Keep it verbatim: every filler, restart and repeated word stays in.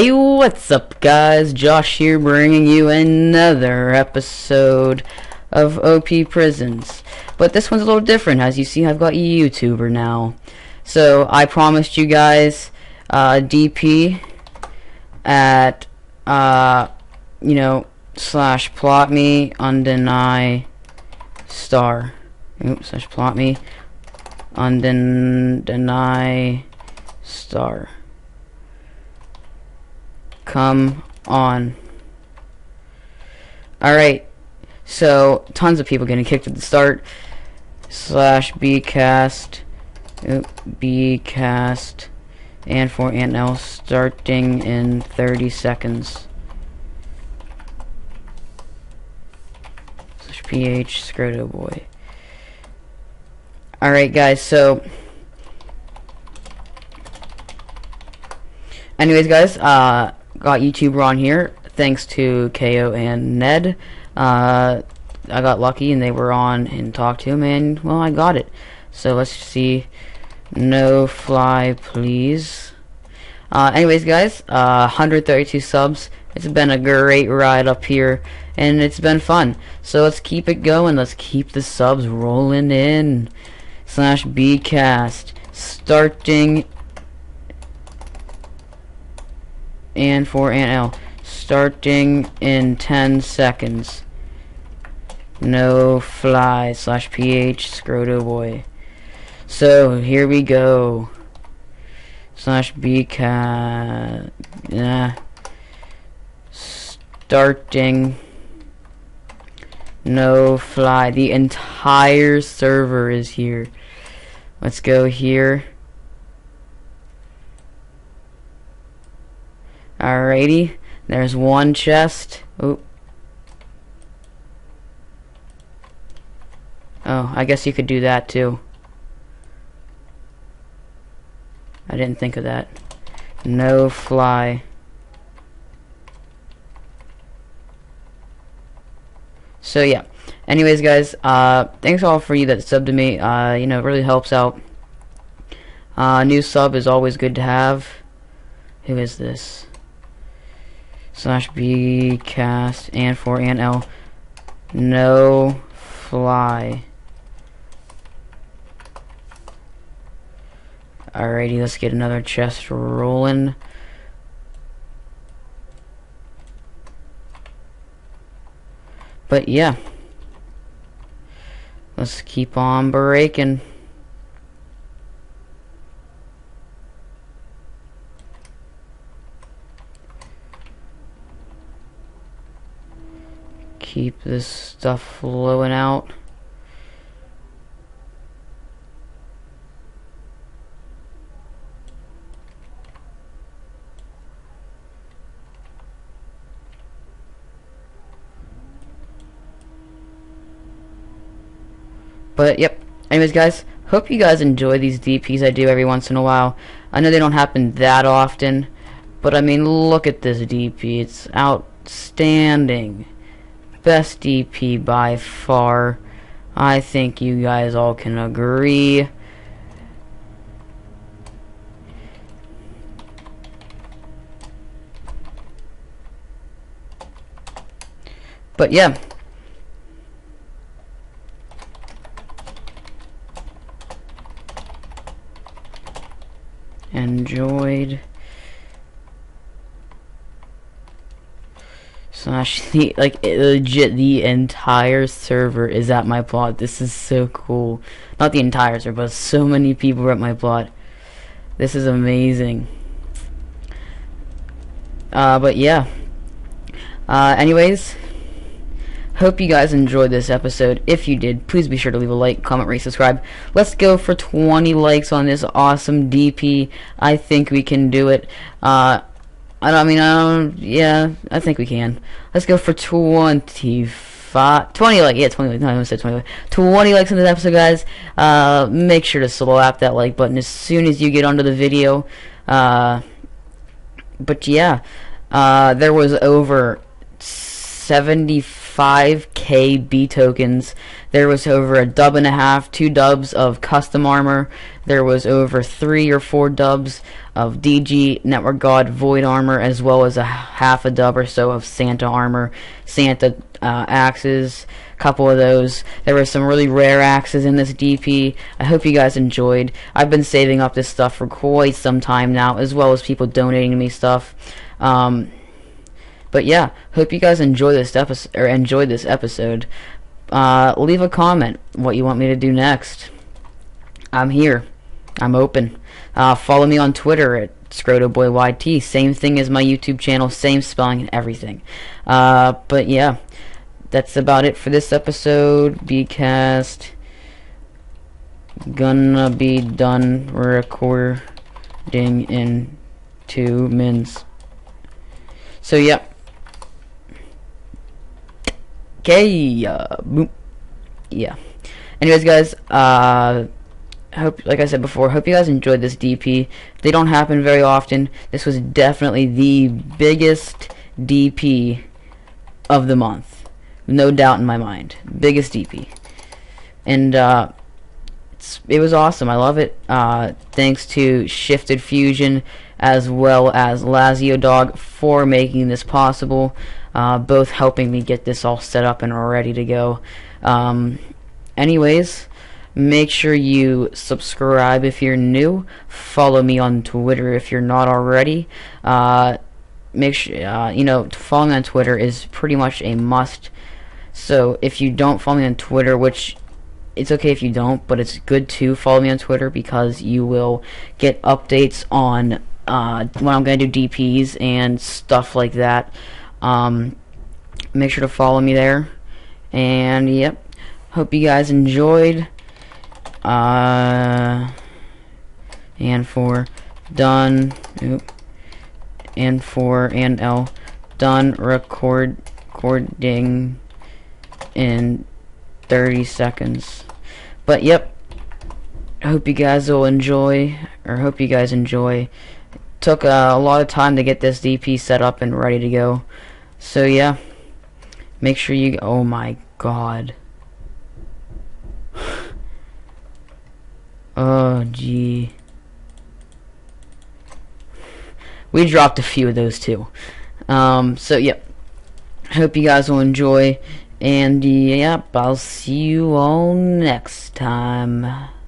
Hey, what's up guys, Josh here, bringing you another episode of O P Prisons. But this one's a little different. As you see, I've got a YouTuber now. So I promised you guys uh, D P at, uh, you know, slash plot me, undeny star. Oops, slash plot me, undeny star. Come on. Alright, so tons of people getting kicked at the start. Slash bcast, bcast, and for and L starting in thirty seconds. Slash ph ScrotoboyYT. Alright, guys, so. Anyways, guys, uh. got YouTuber on here thanks to K O and Ned. uh, I got lucky and they were on and talked to him, and well, I got it. So let's see. No fly please. Uh, anyways guys, uh, one hundred thirty-two subs. It's been a great ride up here and it's been fun, so let's keep it going. Let's keep the subs rolling in. Slash bcast starting and for and L starting in ten seconds. No fly slash ph ScrotoboyYT. So here we go. Slash bcat nah. starting. No fly. The entire server is here. Let's go here. Alrighty, there's one chest. Ooh. Oh, I guess you could do that too. I didn't think of that. No fly. So yeah. Anyways, guys, uh, thanks all for you that subbed to me. Uh, you know, it really helps out. Uh, new sub is always good to have. Who is this? Slash bcast and for and L no fly. Alrighty, let's get another chest rolling. But yeah, let's keep on breaking. Keep this stuff flowing out. But yep. Anyways, guys, hope you guys enjoy these D Ps I do every once in a while. I know they don't happen that often, but I mean, look at this D P. It's outstanding. Best D P by far. I think you guys all can agree. But yeah. Enjoyed. Slash the like it, legit the entire server is at my plot. This is so cool. Not the entire server, but so many people are at my plot. This is amazing. Uh, but yeah. Uh, anyways, hope you guys enjoyed this episode. If you did, please be sure to leave a like, comment, rate, subscribe. Let's go for twenty likes on this awesome D P. I think we can do it. Uh. I don't I mean I don't yeah, I think we can. Let's go for twenty-five twenty like yeah, twenty likes. No, I almost said twenty. twenty likes on this episode, guys. Uh make sure to slap that like button as soon as you get onto the video. Uh but yeah. Uh there was over seventy-five K K B tokens. There was over a dub and a half, two dubs of custom armor. There was over three or four dubs of D G, Network God, Void armor, as well as a half a dub or so of Santa armor, Santa uh, axes, couple of those. There were some really rare axes in this D P. I hope you guys enjoyed. I've been saving up this stuff for quite some time now, as well as people donating to me stuff. Um, But yeah, hope you guys enjoy this episode, or enjoyed this episode. Uh, leave a comment what you want me to do next. I'm here. I'm open. Uh, follow me on Twitter at ScrotoboyYT. Same thing as my YouTube channel, same spelling and everything. Uh, but yeah, that's about it for this episode. Bcast gonna be done recording in two minutes. So yeah. Okay, uh, boom. Yeah. Anyways, guys, uh, hope, like I said before, hope you guys enjoyed this D P. They don't happen very often. This was definitely the biggest D P of the month, no doubt in my mind. Biggest D P, and uh, it's, it was awesome. I love it. Uh, thanks to Shifted Fusion as well as Lazio Dog for making this possible. Uh, both helping me get this all set up and ready to go. Um, anyways, make sure you subscribe if you're new. Follow me on Twitter if you're not already. Uh, make sure uh, you know, following on Twitter is pretty much a must. So if you don't follow me on Twitter, which it's okay if you don't, but it's good to follow me on Twitter because you will get updates on uh, when I'm going to do D Ps and stuff like that. Um, make sure to follow me there, and yep, hope you guys enjoyed, uh, and for done, oop, and for, and L, done record, recording in thirty seconds, but yep, hope you guys will enjoy, or hope you guys enjoy. Took uh, a lot of time to get this D P set up and ready to go. So yeah, make sure you, oh my god. Oh gee. We dropped a few of those too. Um, so yeah, hope you guys will enjoy. And yep, I'll see you all next time.